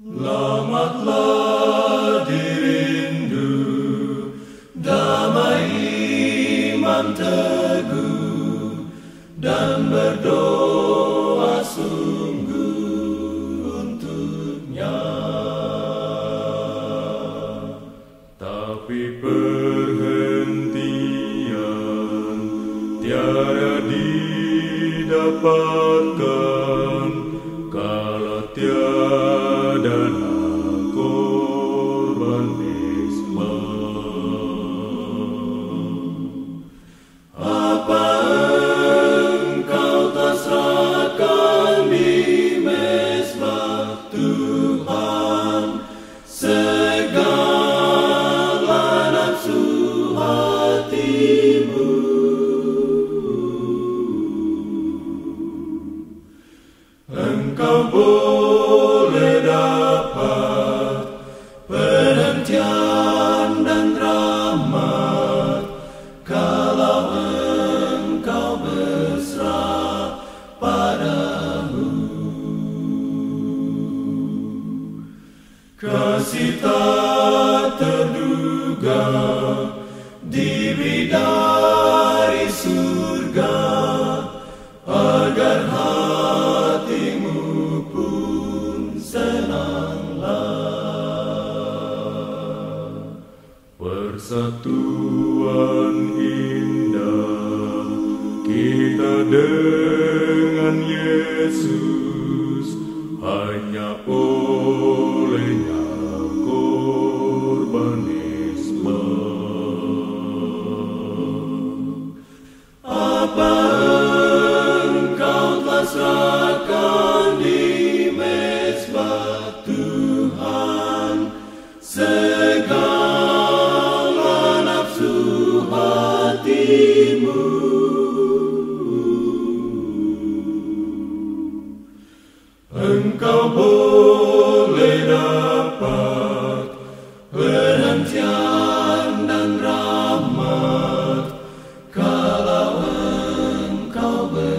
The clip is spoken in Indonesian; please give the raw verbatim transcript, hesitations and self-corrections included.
Lama tlah dirindu, damai iman teguh, dan berdoa sungguh untuknya. Tapi perhentian tiada didapatkan kalau tiada dan korban Islam. Apa engkau tak serahkan di mesbah Tuhan segala nafsu hatimu? Engkau boleh dapat penantian dan rahmat kalau engkau berserah padamu. Kasih tak terduga diberi dari surga agar persatuan indah kita dengan Yesus, hanya olehnya korban Islam. Apa engkau telah serahkan di mesbah Tuhan segala hatimu? Engkau boleh dapat penantian dan rahmat kalau engkau ber